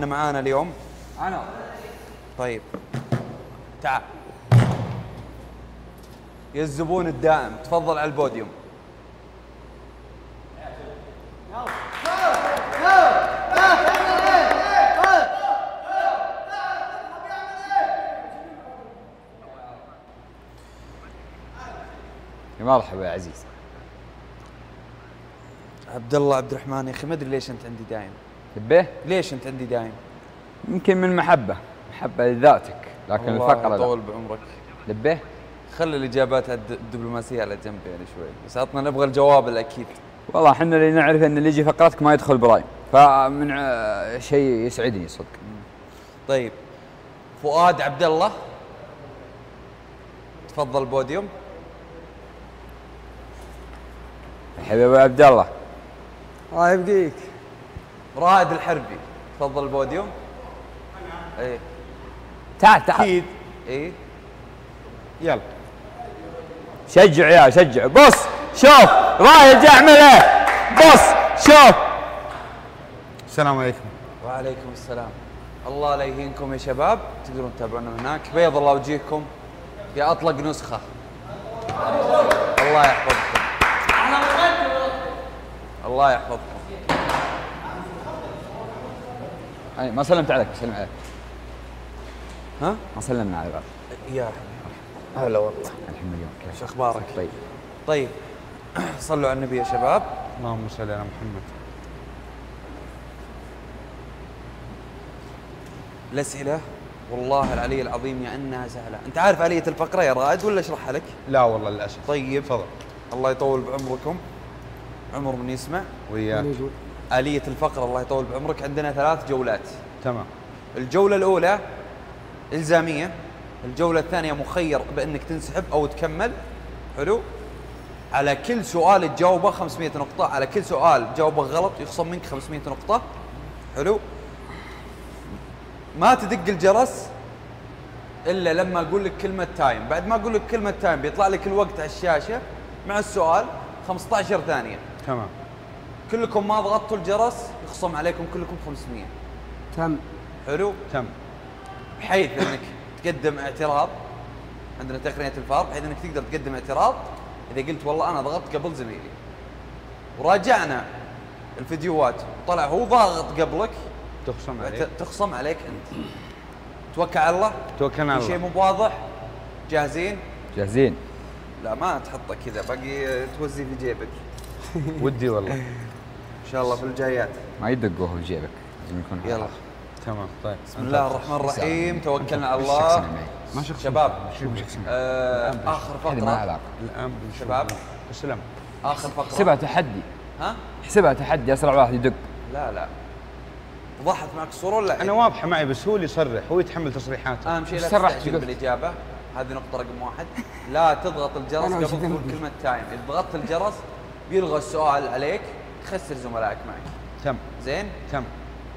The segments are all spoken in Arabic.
لاعبنا معانا اليوم؟ انا. طيب تعال يا الزبون الدائم، تفضل على البوديوم. مرحبا يا عزيز. عبد الله عبد الرحمن، يا اخي ما ادري ليش انت عندي دايم. تبيه؟ ليش انت عندي دايم؟ يمكن من محبه لذاتك، لكن الفقره لا. الله يطول بعمرك. تبيه؟ خلي الاجابات الدبلوماسيه على جنب يعني شوي، بس عطنا نبغى الجواب الاكيد. والله احنا اللي نعرف ان اللي يجي فقرتك ما يدخل برايم، فمن شيء يسعدني صدق. طيب فؤاد عبد الله، تفضل بوديوم. حبيبي ابو عبد الله الله يبقيك. رائد الحربي، تفضل البوديوم. انا ايه تعال تعال اكيد ايه يلا شجع يا شجع. بص شوف رائد يعمله، بص شوف. السلام عليكم. وعليكم السلام. الله لا يهينكم يا شباب، تقدرون تتابعونا هناك. بيض الله وجهكم يا اطلق نسخه. الله يحفظكم الله يحفظكم. يعني ما سلمت عليك، بسلم عليك. ها؟ ما سلمنا على بعض. يا هلا والله. الحمد لله. شو اخبارك؟ طيب. طيب صلوا على النبي يا شباب. اللهم صل على محمد. الاسئله والله العلي العظيم يا انها سهله، انت عارف آلية الفقره يا رائد ولا اشرحها لك؟ لا والله للاسف. طيب تفضل. الله يطول بعمركم. عمر من يسمع وياك. آلية الفقرة الله يطول بعمرك عندنا ثلاث جولات. تمام. الجولة الأولى إلزامية، الجولة الثانية مخير بأنك تنسحب أو تكمل. حلو؟ على كل سؤال تجاوبه 500 نقطة، على كل سؤال تجاوبه غلط يخصم منك 500 نقطة. حلو؟ ما تدق الجرس إلا لما أقول لك كلمة تايم، بعد ما أقول لك كلمة تايم بيطلع لك الوقت على الشاشة مع السؤال 15 ثانية. تمام. كلكم ما ضغطتوا الجرس يخصم عليكم كلكم 500. تم. حلو؟ تم. بحيث انك تقدم اعتراض، عندنا تقنية الفار، بحيث انك تقدر تقدم اعتراض اذا قلت والله انا ضغطت قبل زميلي. وراجعنا الفيديوهات وطلع هو ضاغط قبلك، تخصم عليك. تخصم عليك انت. توكل على الله. توكلنا على الله. في شيء مو واضح؟ جاهزين؟ جاهزين. لا ما تحطه كذا باقي توزي في جيبك. ودي والله. ان شاء الله في الجايات ما يدقوه في جيبك، لازم يكون يلا. تمام طيب. بسم الله الرحمن الرحيم، توكلنا على الله. شباب اخر فقره الان شباب. السلام. اخر فقره احسبها تحدي. ها؟ احسبها تحدي، اسرع واحد يدق. لا لا وضحت معك الصوره ولا انا واضحه معي؟ بس هو اللي يصرح، هو يتحمل تصريحاته. اهم شيء لا تستعجل بالاجابه، هذه نقطة رقم واحد. لا تضغط الجرس قبل تقول كلمة تايم، إذا ضغطت الجرس بيلغى السؤال عليك، تخسر زملائك معك. تم. زين؟ تم.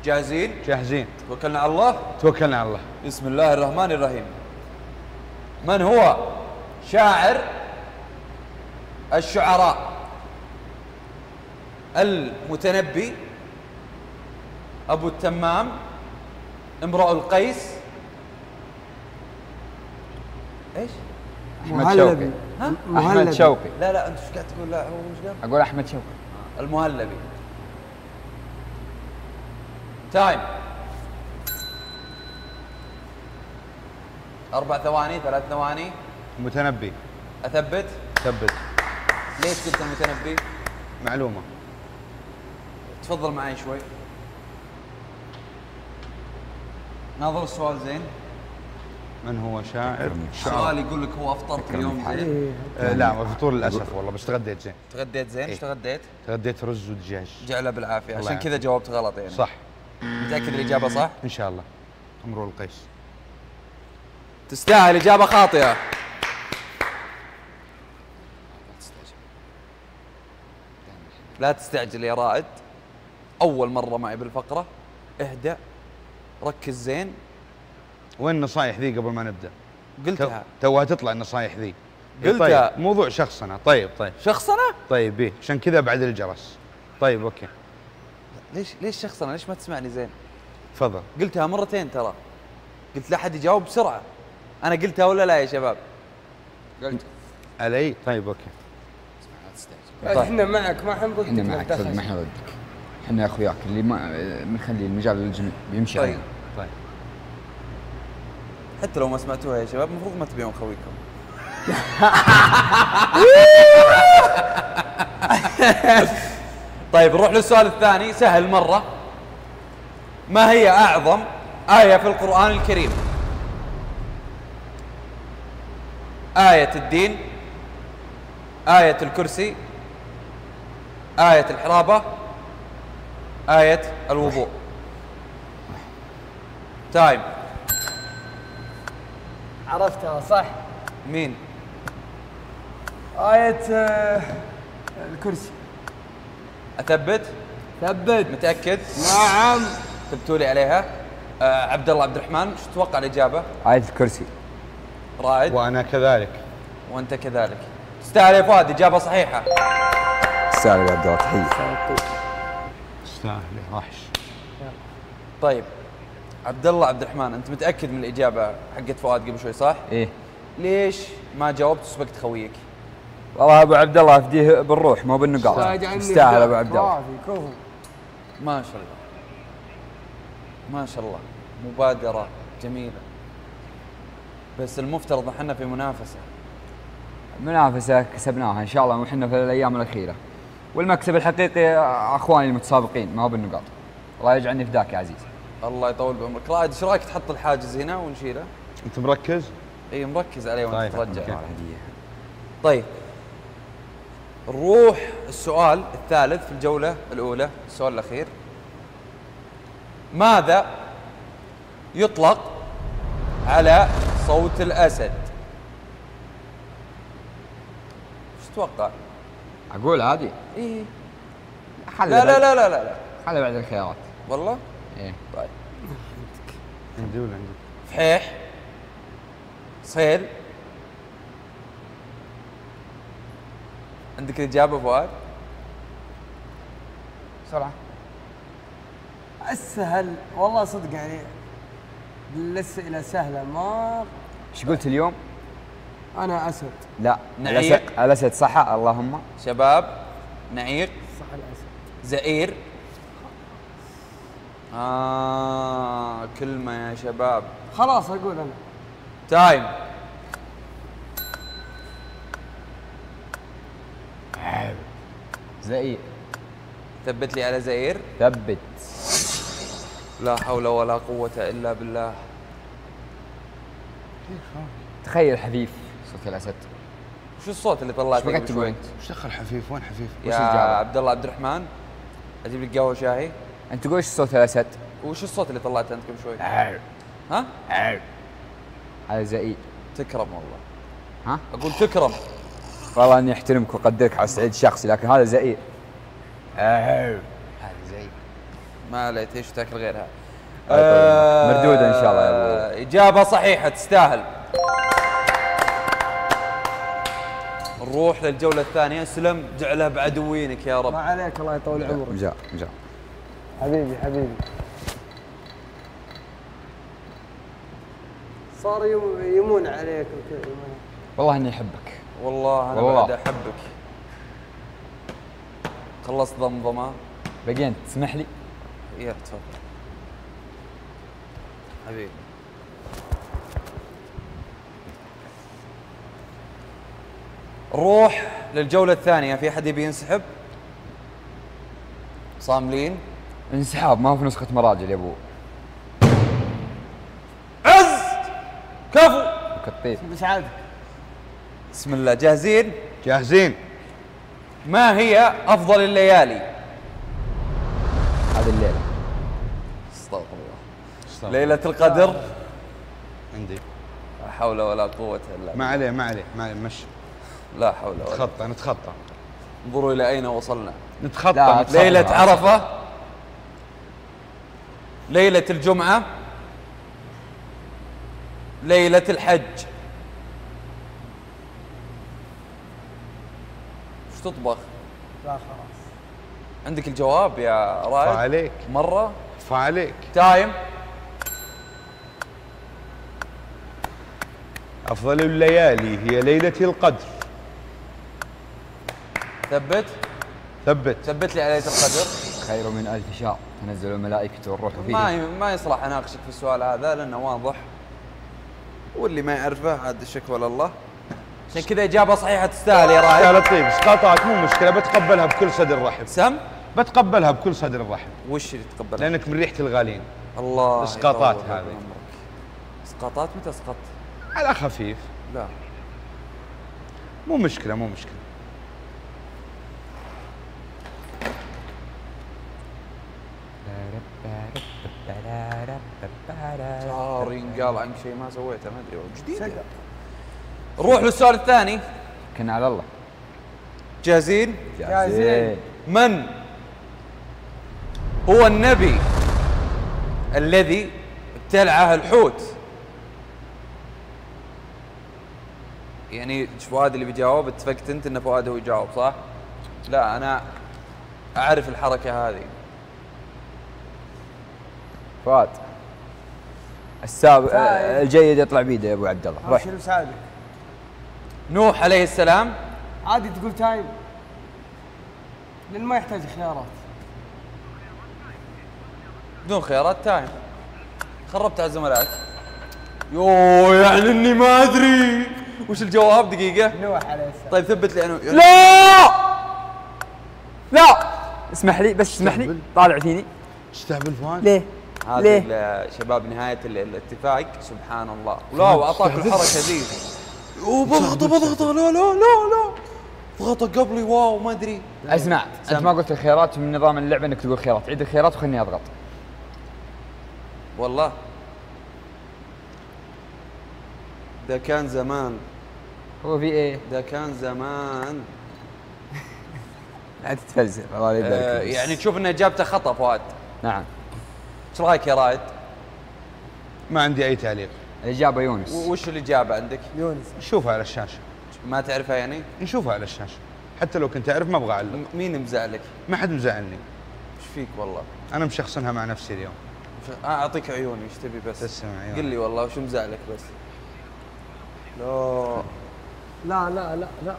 جاهزين؟ جاهزين. توكلنا على الله؟ توكلنا على الله. بسم الله الرحمن الرحيم. من هو شاعر الشعراء؟ المتنبي، أبو التمام، امرؤ القيس، ايش؟ احمد شوقي. ها؟ احمد شوقي. لا لا انت ايش قاعد تقول؟ لا هو ايش قال؟ اقول احمد شوقي. المهلبي. تايم 4 ثواني 3 ثواني. المتنبي. اثبت؟ ثبت. ليش قلت المتنبي؟ معلومة. تفضل معي شوي. ناظر السؤال زين. من هو شاعر؟ سؤال يقول لك هو افطرت اليوم زين؟ لا ما فطور للاسف والله، بس تغديت زين. تغديت زين؟ ايش تغديت؟ تغديت رز ودجاج. جعله بالعافيه، عشان كذا جاوبت غلط يعني. صح. متاكد الاجابه صح؟ ان شاء الله. امرؤ القيس. تستاهل اجابه خاطئه. لا تستعجل يا رائد، اول مره معي بالفقره، اهدأ ركز زين. وين النصايح ذي قبل ما نبدا؟ قلتها توها تطلع النصايح ذي. قلتها. طيب موضوع شخصنا. طيب طيب شخصنا؟ طيب ايه عشان كذا بعد الجرس. طيب اوكي. ليش شخصنا؟ ليش ما تسمعني زين؟ تفضل. قلتها مرتين ترى، قلت لا احد يجاوب بسرعه. انا قلتها ولا لا يا شباب؟ قلت علي. طيب اوكي، طيب. احنا معك، ما حنردك، احنا معك، ما حنردك، احنا اخوياك اللي ما بنخلي المجال للجميع يمشي. طيب علينا. طيب حتى لو ما سمعتوها يا شباب المفروض ما تبيعون خويكم. طيب نروح للسؤال الثاني، سهل مرة. ما هي أعظم آية في القرآن الكريم؟ آية الدين، آية الكرسي، آية الحرابة، آية الوضوء. تايم. عرفتها صح. مين؟ آية الكرسي. أثبت؟ ثبت. متأكد؟ نعم. ثبتوا لي عليها. عبد الله عبد الرحمن شو تتوقع الإجابة؟ آية الكرسي. رائد. وأنا كذلك. وأنت كذلك. تستاهل يا فؤاد، إجابة صحيحة. تستاهل يا عبد الله، تحية. تستاهل يا وحش. طيب عبد الله عبد الرحمن، أنت متأكد من الإجابة حقت فؤاد قبل شوي صح؟ إيه. ليش ما جاوبت سبقت خويك؟ والله ابو عبد الله افديه بالروح مو بالنقاط. يستاهل ابو عبد الله. ما شاء الله ما شاء الله، مبادرة جميلة، بس المفترض احنا في منافسة. منافسة كسبناها ان شاء الله، وحنا في الايام الاخيرة، والمكسب الحقيقي اخواني المتسابقين ما هو بالنقاط. الله يجعلني في ذاك يا عزيز. الله يطول بعمرك. رائد ايش رايك تحط الحاجز هنا ونشيله؟ انت مركز؟ اي مركز عليه وانت ترجع. طيب نروح السؤال الثالث في الجولة الأولى، السؤال الأخير. ماذا يطلق على صوت الأسد؟ ايش تتوقع؟ أقول عادي؟ إيه. لا لا لا لا لا لا، حل بعد الخيارات. والله؟ إيه. طيب عندي ولا عندك؟ فحيح، صيل. عندك إجابة فؤاد؟ بسرعة. السهل والله صدق، يعني الأسئلة سهلة. ما ايش قلت اليوم؟ أنا أسد. لا نعيق. الأسد صح. اللهم شباب، نعيق صح، الأسد زئير. كلمة يا شباب، خلاص أقول أنا. تايم. زئير. ثبت لي على زئير. ثبت. لا حول ولا قوة إلا بالله. تخيل حفيف صوت الأسد. شو الصوت اللي طلعت؟ ايش تقول أنت؟ ايش دخل حفيف؟ وين حفيف؟ يا عبد الله عبد الرحمن أجيب لك قهوة شاهي. أنت تقول ايش صوت الأسد؟ وش الصوت اللي طلعته أنت قبل شوي؟ ها؟ على زئير. تكرم والله. ها؟ أقول تكرم. والله اني احترمك واقدرك على الصعيد الشخصي، لكن هذا زئير. هذا زئير. ما عليه، ايش تاكل غيرها؟ مردوده ان شاء الله يا ابو. اجابه صحيحه، تستاهل. نروح للجوله الثانيه. سلم جعله بعدوينك يا رب. ما عليك، الله يطول عمرك. مجاء مجاء حبيبي حبيبي. صار يمون عليك وكذا. والله اني احبك. والله أنا بعد أحبك. خلصت ضمضمة بقين، تسمح لي؟ يا تفضل حبيبي. نروح للجولة الثانية. في أحد يبي ينسحب؟ صاملين؟ انسحاب ما في نسخة مراجل يا أبو عز. كفو كطيب. مساعدك. بسم الله. جاهزين؟ جاهزين. ما هي أفضل الليالي؟ هذه الليلة. استغفر الله. ليلة القدر. عندي. لا حول ولا قوة إلا بالله. ما عليه ما عليه ما عليه، مشي. لا حول ولا قوة. نتخطى نتخطى. انظروا إلى أين وصلنا. نتخطى. ليلة عرفة. ليلة الجمعة. ليلة الحج. تطبخ؟ لا خلاص. عندك الجواب يا رائد؟ عليك. مرة؟ فعليك تايم. أفضل الليالي هي ليلة القدر. ثبت ثبت ثبت لي على ليلة القدر. خير من ألف شهر تنزل الملائكة والروح فيها. ما يصلح أناقشك في السؤال هذا لأنه واضح، واللي ما يعرفه عاد شكوى لله. عشان كذا إجابة صحيحة تستاهل يا راعي. يا لطيف إيش قاطعك مو مشكلة، بتقبلها بكل صدر رحب. سم؟ بتقبلها بكل صدر رحب. وش اللي تقبلها؟ لأنك من ريحة الغالين. الله إسقاطات هذه. إسقاطات متى سقطت؟ على خفيف. لا مو مشكلة مو مشكلة. صار ينقال عنك شيء ما سويته ما ادري جديد. نروح للسؤال الثاني. كنا على الله. جاهزين؟ جاهزين. من هو النبي الذي ابتلعه الحوت؟ يعني فؤاد اللي بيجاوب، اتفقت انت ان فؤاد هو يجاوب صح؟ لا انا اعرف الحركه هذه. فؤاد السابق الجيد يطلع بيده يا ابو عبد الله. روح شنو سالك؟ نوح عليه السلام. عادي تقول تايم لان ما يحتاج خيارات. بدون خيارات تايم. خربت على زملائك. يوه يعني اني ما ادري وش الجواب. دقيقة نوح عليه السلام. طيب ثبت لي انا. لا لا اسمح لي بس اسمح لي طالع فيني. تستهبل فؤاد؟ ليه؟ هذا شباب نهاية الاتفاق سبحان الله. لا واعطاك الحركة ذي. بضغطه بضغطه. لا لا لا لا ضغطه قبلي. واو ما ادري. اسمع انت ما قلت الخيارات، من نظام اللعبة انك تقول خيارات. عيد الخيارات وخلني اضغط. والله ده كان زمان. هو في ايه؟ ده كان زمان. لا تتفلسف الله يبارك فيك. يعني تشوف ان اجابته خطا فؤاد؟ نعم. ايش رايك يا رائد؟ ما عندي اي تعليق. الاجابه يونس. وش الاجابه عندك؟ يونس. نشوفها على الشاشه. ما تعرفها يعني؟ نشوفها على الشاشه. حتى لو كنت اعرف ما ابغى اعلق. مين مزعلك؟ ما حد مزعلني. ايش فيك والله؟ انا مشخصنها مع نفسي اليوم. اعطيك عيوني ايش تبي بس؟ تسمع عيوني. قل لي والله وش مزعلك بس؟ لا لا لا لا لا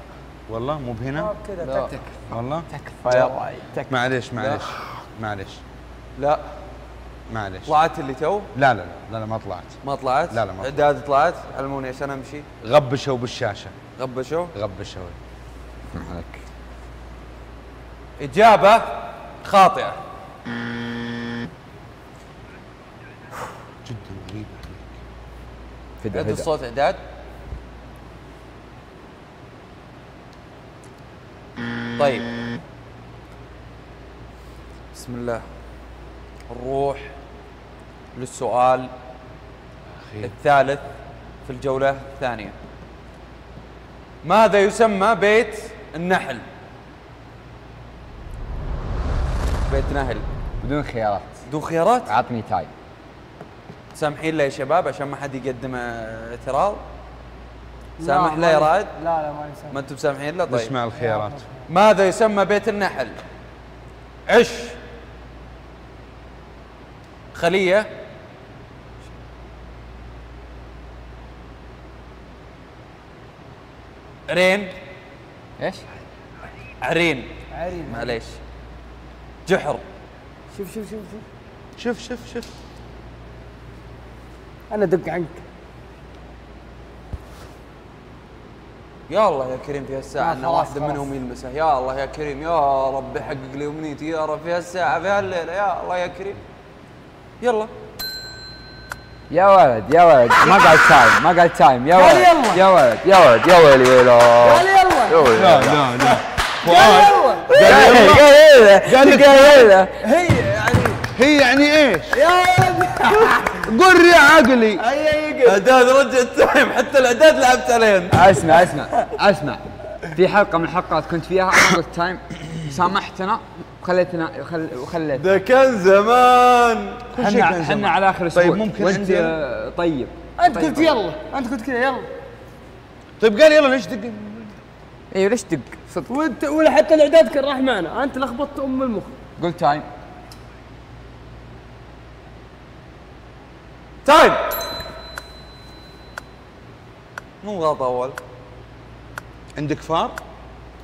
والله مو بهنا كذا. تكفى والله تكفى يا راعي تكفى. معليش معليش معليش. لا معليش. طلعت اللي تو؟ لا لا لا لا ما طلعت. ما طلعت؟ لا لا ما طلعت. عداد طلعت؟ علموني عشان امشي. غبشوا بالشاشه. غبشوا؟ غبشوا. معك اجابه خاطئه. جدا غريبه عليك. عد الصوت اعداد. طيب بسم الله نروح للسؤال الثالث في الجولة الثانية. ماذا يسمى بيت النحل؟ بيت نحل بدون خيارات. بدون خيارات؟ عطني تايم. سامحين لي يا شباب عشان ما حد يقدم اعتراض. سامح لي يا رائد؟ لا لا ما يسامح. ما انتم سامحين له؟ طيب نسمع الخيارات. ماذا يسمى بيت النحل؟ عش، خلية، عرين. ايش؟ عرين. عرين معليش. جحر. شوف شوف شوف شوف شوف شوف شوف انا دق عنك. يا الله يا كريم في هالساعة ان واحد منهم يلمسه. يا الله يا كريم يا ربي حقق لي امنيتي يا رب في هالساعة في هالليلة. يا الله يا كريم يلا يا ولد يا ولد. ما قال تايم ما قال تايم. يا ولد يا ولد يا ولد يا ولد يا ولد. لا لا لا قال يلا. هي يعني هي يعني ايش يا ولد؟ قر يا عقلي. اعداد رجع التايم حتى الاعداد لعبت عليهم. اسمع اسمع اسمع في حلقه من الحلقات كنت فيها انا قلت تايم سامحتنا وخليتنا وخليت. ده كان زمان. كل شيء كان زمان. احنا على اخر اسبوع. طيب ممكن وانت طيب انت قلت يلا انت قلت كذا يلا. طيب قال يلا ليش دق؟ ايوه ليش دق صدق؟ وانت ولا حتى الاعداد كان راح معنا. انت لخبطت ام المخ. قلت تايم تايم. مو غلط اول. عندك فار؟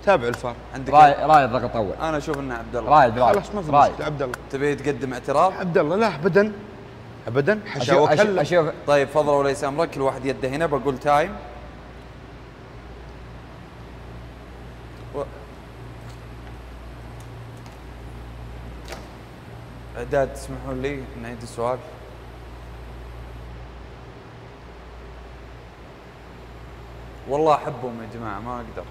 تابع الفار. عندك رايد ضغط اول. انا اشوف انه عبد الله. رايد خلاص ما في مشكله عبد الله. تبي تقدم اعتراض؟ عبد الله لا ابدا ابدا حشا وكلا. طيب فضل وليس امرك، كل واحد يده هنا، بقول تايم. اعداد تسمحون لي نعيد السؤال؟ والله احبهم يا جماعه ما اقدر،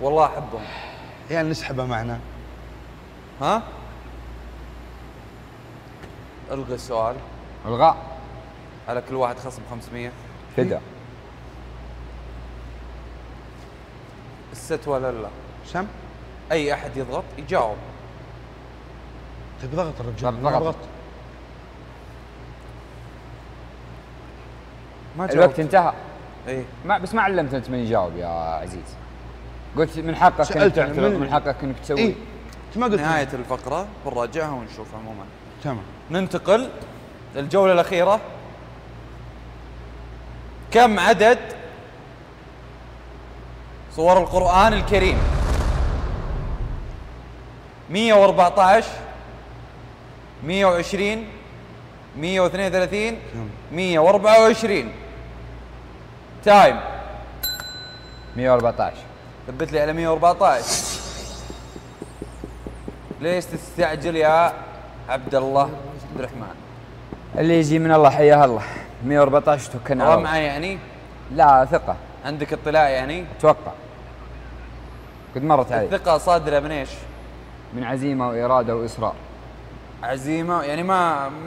والله احبهم. يعني نسحبه معنا. ها؟ الغي السؤال. الغاء. على كل واحد خصم 500 فدا. الست ولا لا؟ سم؟ اي احد يضغط يجاوب. طيب ضغط الرجال. ضغط. ما جاوبت. الوقت انتهى. ايه ما بس ما علمتنا انت من يجاوب يا عزيز. قلت من حقك سألت انك تعترض، من حقك انك تسوي. ايه انت ما قلت. نهاية الفقرة بنراجعها ونشوف عموما. تمام. ننتقل للجولة الأخيرة. كم عدد صور القرآن الكريم؟ 114، 120، 132، 124. تايم. 114. ثبت لي على 114. ليش تستعجل يا عبد الله عبد الرحمن؟ اللي يجي من الله حياه الله. 114 توكلنا على الله. رمعه يعني؟ لا ثقة. عندك اطلاع يعني؟ اتوقع. قد مرت علي. الثقة صادرة من ايش؟ من عزيمة وإرادة وإصرار. عزيمة يعني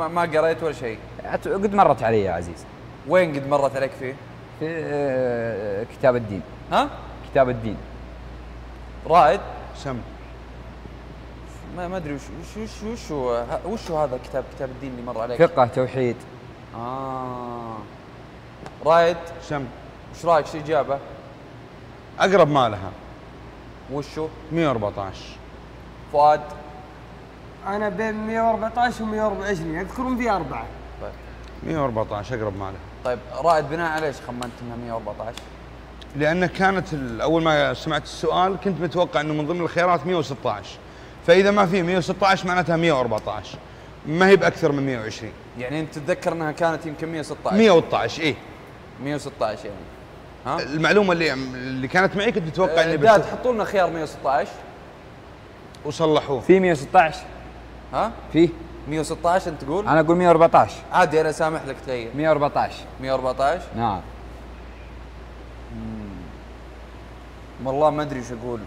ما قريت ولا شيء. قد مرت علي يا عزيز. وين قد مرت عليك فيه؟ في كتاب الدين. ها؟ كتاب الدين. رائد. سم. ما ادري وش هذا كتاب الدين اللي مر عليك؟ فقه توحيد. رائد. سم. وش رايك شو اجابه؟ اقرب ما لها. وشو؟ 114. فؤاد. انا بين 114 و 124 يذكرون فيها اربعه. طيب 114 اقرب ما لها. طيب رائد بناء على ايش خمنت انها 114؟ لان كانت اول ما سمعت السؤال كنت متوقع انه من ضمن الخيارات 116، فاذا ما في 116 معناتها 114، ما هي باكثر من 120. يعني انت تتذكر انها كانت يمكن 116 112. ايه 116 يعني. ها المعلومه اللي كانت معي كنت متوقع اني لا تحطوا لنا خيار 116 وصلحوه. في 116. ها في 116 انت تقول؟ انا اقول 114. عادي انا سامح لك تغير. 114. 114 نعم. والله ما ادري وش اقول.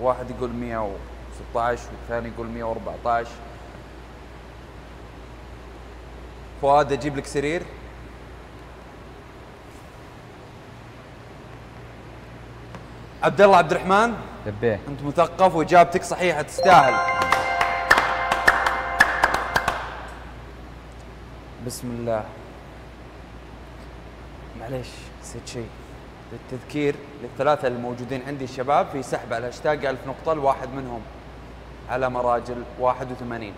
واحد يقول 116 والثاني يقول 114. فؤاد اجيب لك سرير. عبد الله عبد الرحمن لبيه. انت مثقف واجابتك صحيحه تستاهل. بسم الله. معليش نسيت شيء. للتذكير للثلاثة الموجودين عندي الشباب في سحب على هاشتاج 1000 نقطة لواحد منهم على مراجل 81.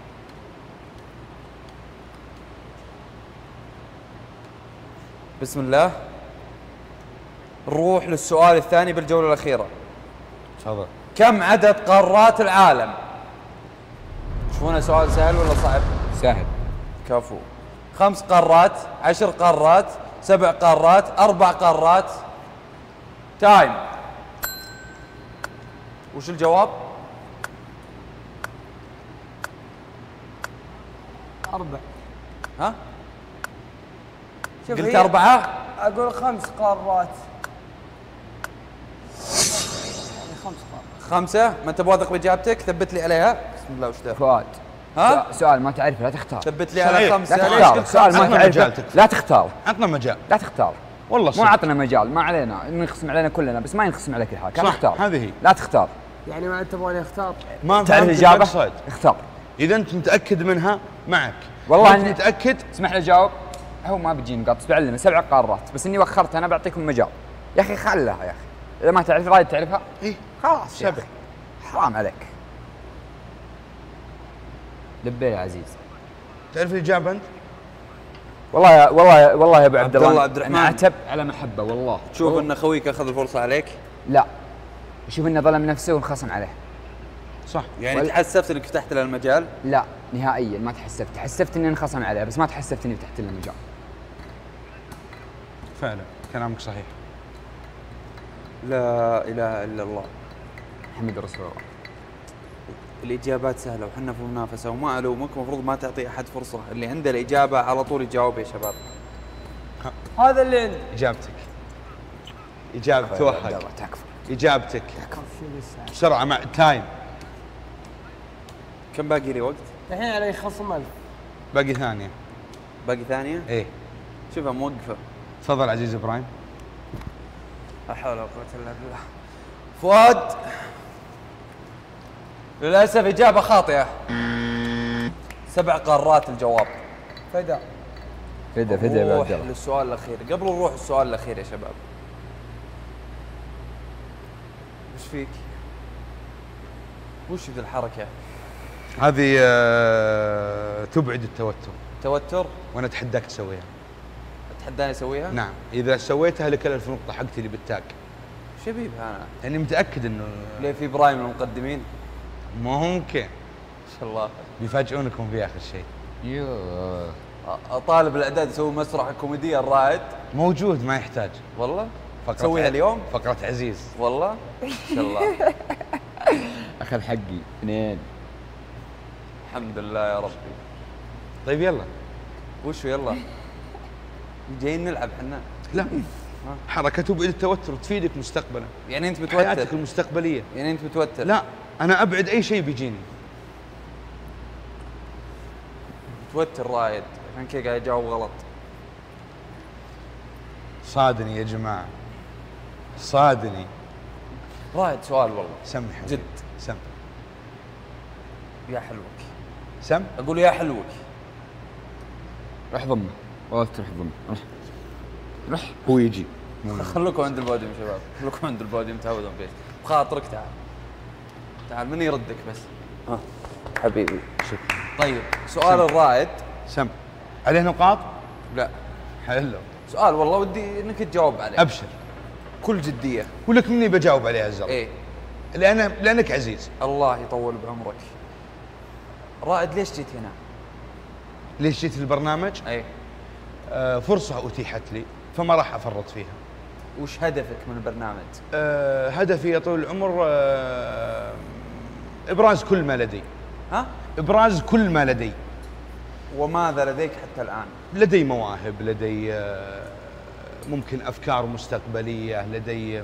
بسم الله. نروح للسؤال الثاني بالجولة الأخيرة. تفضل. كم عدد قارات العالم؟ تشوفونه سؤال سهل ولا صعب؟ سهل. كفو. 5 قارات، 10 قارات، 7 قارات، 4 قارات. تايم. وش الجواب؟ 4. ها؟ قلت 4؟ أقول 5 قارات. 5 قارات. 5؟ ما أنت بواثق بإجابتك؟ ثبت لي عليها. بسم الله وش ذا؟ فؤاد. ها؟ سؤال ما تعرفه لا تختار. ثبت لي على 5. لا تختار. سؤال ما تعرفه لا تختار. عطنا مجال. لا تختار. والله صح. مو عطنا مجال، ما علينا ينقسم علينا كلنا، بس ما ينقسم عليك الحاك. لا تختار. هذه هي. لا تختار. يعني ما تبغاني اختار؟ ما تعرف الاجابه؟ اختار. اذا انت متاكد منها معك. والله انت متاكد؟ اسمح لي اجاوب. هو ما بتجي نقاط بس بعلمه 7 قارات، بس اني وخرت. انا بعطيكم مجال يا اخي. خلها يا اخي. اذا ما تعرف رايد تعرفها؟ اي خلاص 7. حرام عليك. لبيه يا عزيز. تعرف الاجابه انت؟ والله يا ابو عبد الله عبد الرحمن عتب على محبه والله. تشوف ان خويك اخذ الفرصه عليك؟ لا، اشوف انه ظلم نفسه وانخصم عليه. صح. يعني تحسفت انك فتحت له المجال؟ لا نهائيا ما تحسفت، تحسفت اني انخصم عليه بس ما تحسفت اني فتحت له المجال. فعلا كلامك صحيح. لا اله الا الله محمد رسول الله. الاجابات سهله وحنا في منافسه وما الومك، المفروض ما تعطي احد فرصه، اللي عنده الاجابه على طول يجاوب يا شباب. هذا اللي عندك اجابتك. اجابه توهق اجابتك. بسرعه مع تايم. كم باقي لي وقت؟ الحين علي خصم 1000. باقي ثانيه. باقي ثانيه؟ ايه شوفها موقفه. تفضل عزيز ابراهيم. لا حول ولا قوة الا بالله. فؤاد للاسف اجابة خاطئة. 7 قارات الجواب. فدا يا عبد الله. للسؤال الأخير، قبل نروح السؤال الأخير يا شباب. وش فيك؟ وش ذي الحركة؟ هذه تبعد التوتر. توتر؟ وأنا أتحداك تسويها. أتحداني أسويها؟ نعم، إذا سويتها لك 1000 نقطة حقتي اللي بالتاك. شبيبها أنا؟ لأني متأكد إنه ليه في برايم المقدمين؟ ممكن ان شاء الله بيفاجئونكم في اخر شيء. اطالب الاعداد يسوي مسرح كوميدي. الرائد موجود ما يحتاج. والله تسويها اليوم فقره عزيز. والله ان شاء الله اخذ حقي 2. الحمد لله يا ربي. طيب يلا وشو يلا جايين نلعب حنا؟ لا حركته بعد التوتر تفيدك مستقبلا. يعني انت متوتر حياتك المستقبليه؟ يعني انت متوتر؟ لا أنا أبعد أي شيء بيجيني. متوتر رايد عشان كذا قاعد يجاوب غلط. صادني يا جماعة صادني. رايد سؤال والله. سم حبيبي. جد سم. يا حلوك. سم؟ أقول يا حلوك. روح ضمه والله تروح ضمه. روح هو يجي. خلوكم عند البوديوم يا شباب، خلوكم عند البوديوم تعودون فيه. بخاطرك تعال. تعال من يردك بس. ها حبيبي شكرا. طيب سؤال سم. الرائد سم عليه نقاط؟ لا حلو. سؤال والله ودي انك تجاوب عليه. ابشر كل جديه ولك مني بجاوب عليه عز الله. ايه لانك عزيز. الله يطول بعمرك. رائد ليش جيت هنا؟ ليش جيت البرنامج؟ ايه فرصه اتيحت لي فما راح افرط فيها. وش هدفك من البرنامج؟ هدفي يا طويل العمر إبراز كل ما لدي. ها؟ إبراز كل ما لدي. وماذا لديك حتى الآن؟ لدي مواهب، لدي ممكن أفكار مستقبلية، لدي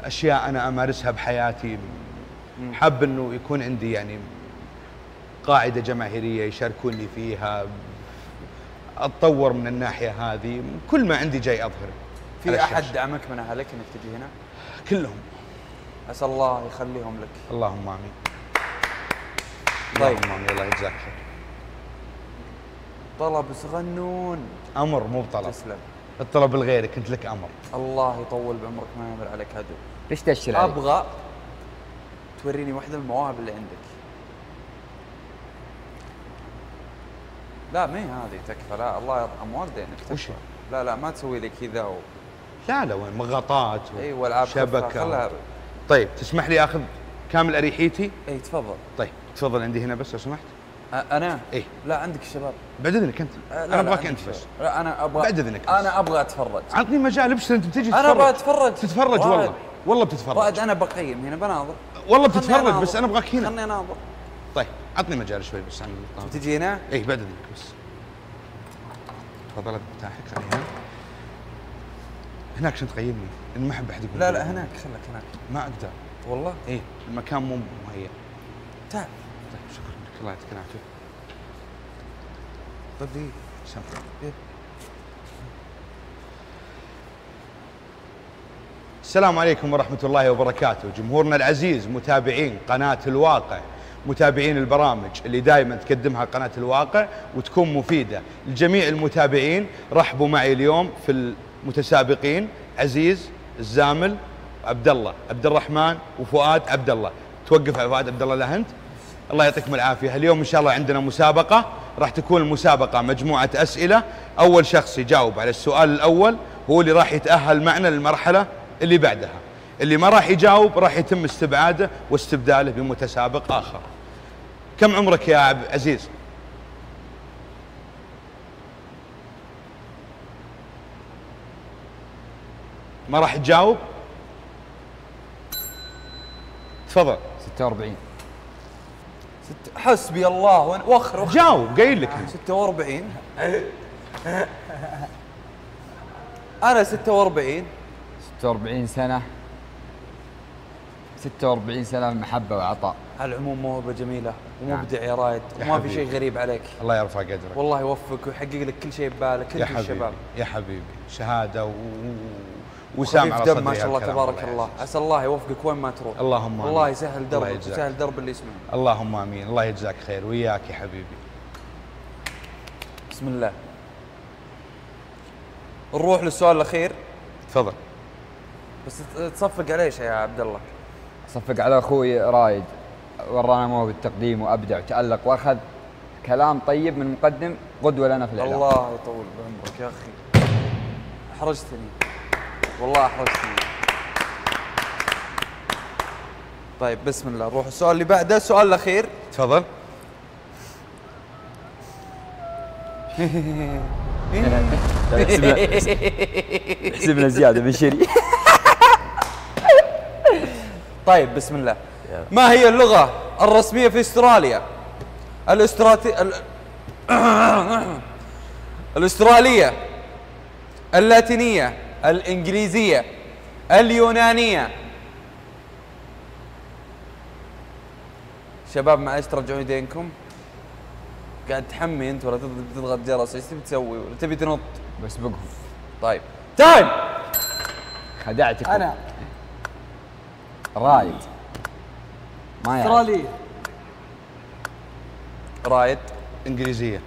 أشياء أنا أمارسها بحياتي. حاب أنه يكون عندي يعني قاعدة جماهيرية يشاركوني فيها، أتطور من الناحية هذه، كل ما عندي جاي أظهره. في أحد دعمك من أهلك أنك تجي هنا؟ كلهم. أسأل الله يخليهم لك. اللهم آمين. طيب اللهم آمين. الله يجزاك خير. طلب صغنون. أمر مو بطلب. تسلم. الطلب لغيرك أنت لك أمر. الله يطول بعمرك ما يمر عليك هدوء. ليش تأشر عليك؟ أبغى توريني واحدة من المواهب اللي عندك. لا ما هي هذه تكفى. لا الله يرحم والدينك تكفى. لا لا ما تسوي لي كذا لا لا وين مغطات ايوه والعاب شبكه. طيب تسمح لي اخذ كامل اريحيتي؟ اي تفضل. طيب تفضل عندي هنا بس لو سمحت. انا؟ اي لا عندك الشباب. بعد اذنك انت. انا ابغاك انت بس. لا انا ابغى. بعد اذنك انا ابغى اتفرج. عطني مجال ابشر انت بتجي تتفرج. انا ابغى اتفرج. تتفرج والله والله بتتفرج. رائد انا بقيم هنا بناظر. والله بتتفرج بس انا ابغاك هنا. خلني اناظر. طيب عطني مجال شوي بس عن الطاوله. بتجي هنا؟ اي بعد اذنك بس. تفضل تحت هنا. هناك عشان تقيمني، انا ما احب احد يقول لا لا هناك خلك هناك. ما اقدر والله؟ ايه المكان مو مهيأ. تعال. طيب شكرا لك الله يعطيك العافيه. طيب دقيقة سامحني. السلام عليكم ورحمة الله وبركاته، جمهورنا العزيز متابعين قناة الواقع، متابعين البرامج اللي دائما تقدمها قناة الواقع وتكون مفيدة، لجميع المتابعين رحبوا معي اليوم في متسابقين عزيز الزامل عبد الله عبد الرحمن وفؤاد عبد الله. توقف على فؤاد عبد الله لهنت. الله يعطيكم العافيه. اليوم ان شاء الله عندنا مسابقه راح تكون المسابقة مجموعة أسئلة، أول شخص يجاوب على السؤال الأول هو اللي راح يتأهل معنا للمرحلة اللي بعدها، اللي ما راح يجاوب راح يتم استبعاده واستبداله بمتسابق آخر. كم عمرك يا عزيز؟ ما راح تجاوب؟ تفضل. 46. حسبي الله وخر جاوب قايل لك 46. أنا 46. 46 سنة. 46 سنة من محبة وعطاء. على العموم موهبة جميلة ومبدع يا رايد، وما في شيء غريب عليك. الله يرفع قدرك. والله يوفقك ويحقق لك كل شيء ببالك انت والشباب. يا حبيبي شهادة وسام على صدري ما شاء الله تبارك الله، عسى الله يوفقك وين ما تروح. اللهم الله يسهل دربك ويسهل درب اللي يسمعك. اللهم امين، الله يجزاك خير وياك يا حبيبي. بسم الله. نروح للسؤال الأخير. تفضل. بس تصفق عليه يا عبد الله. صفق على اخوي رايد، ورانا موهبة التقديم وابدع وتالق واخذ كلام طيب من مقدم قدوه لنا في الاعلام. الله يطول بعمرك يا اخي. احرجتني والله احرجتني. طيب بسم الله نروح السؤال اللي بعده، السؤال الاخير. تفضل. احسبنا زياده بنشري. طيب بسم الله. ما هي اللغة الرسمية في استراليا؟ الاسترالية، اللاتينية، الإنجليزية، اليونانية. شباب معليش ترجعون يدينكم. قاعد تحمي انت ولا تضغط جرس؟ ايش تبي تسوي ولا تبي تنط؟ بسبقهم. طيب تايم. خدعتك انا رايد. ما يعرف. استرالية. رايد. انجليزية.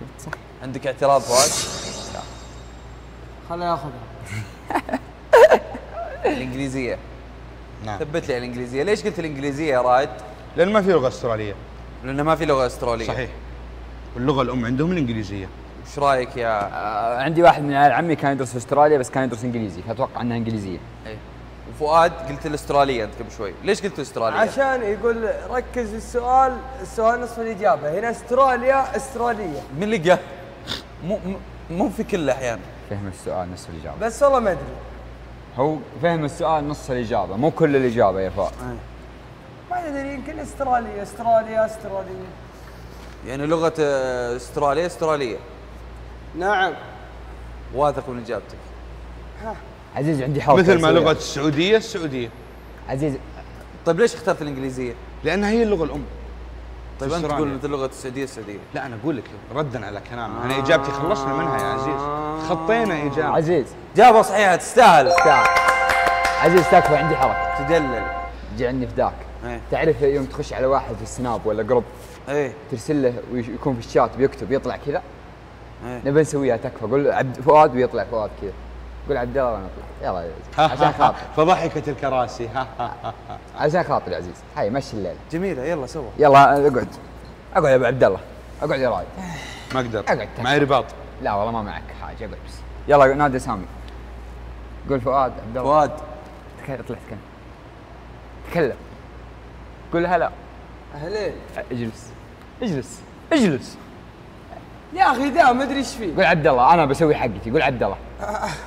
شفت صح؟ عندك اعتراض فؤاد؟ لا. خله ياخذها. الانجليزية. نعم. ثبت لي على الانجليزية، ليش قلت الانجليزية يا رايد؟ لأن ما في لغة استرالية. لأن ما في لغة استرالية. صحيح. واللغة الأم عندهم الانجليزية. ايش رايك يا؟ عندي واحد من عيال عمي كان يدرس في استراليا بس كان يدرس انجليزي، فاتوقع انها انجليزية. اي. فؤاد قلت الاسترالية انت قبل شوي، ليش قلت استراليا؟ عشان يقول ركز السؤال، السؤال نصف الاجابه، هنا استراليا استرالية. من اللي قال؟ مو في كل الاحيان. فهم السؤال نصف الاجابه. بس والله ما ادري. هو فهم السؤال نصف الاجابه، مو كل الاجابه يا فؤاد. ما ادري يمكن استراليا استراليا استرالية. يعني لغة استراليا استرالية. نعم. واثق من اجابتك. ها. عزيز عندي حاجة مثل ما لغة السعودية السعودية. عزيز طيب ليش اخترت الانجليزية؟ لأنها هي اللغة الأم. طيب أنت تقول مثل لغة السعودية السعودية. لا أنا أقول لك ردا على كلامي، أنا إجابتي خلصنا منها يا عزيز، خطينا إجابة. عزيز إجابة صحيحة تستاهل. عزيز تكفى عندي حركة تدلل جعلني فداك. تعرف يوم تخش على واحد في السناب ولا جروب ترسل له ويكون في الشات بيكتب يطلع كذا، نبي نسويها تكفى قول عبد فؤاد ويطلع فؤاد كذا. قول عبد الله وانا اطلع يلا عشان خاطر فضحكت الكراسي. عشان خاطر يا عزيز هاي مشي الليله جميله يلا سوا. يلا اقعد اقعد يا ابو عبد الله، اقعد يا رايد. ما اقدر اقعد معي رباط. لا والله ما معك حاجه اقعد بس. يلا نادي سامي قول فؤاد عبد الله. فؤاد تكلم اطلع تكلم تكلم قول هلا. اهلين. اجلس اجلس اجلس يا اخي. دا ما ادري ايش فيه. قول عبد الله انا بسوي حقتي. قول عبد الله.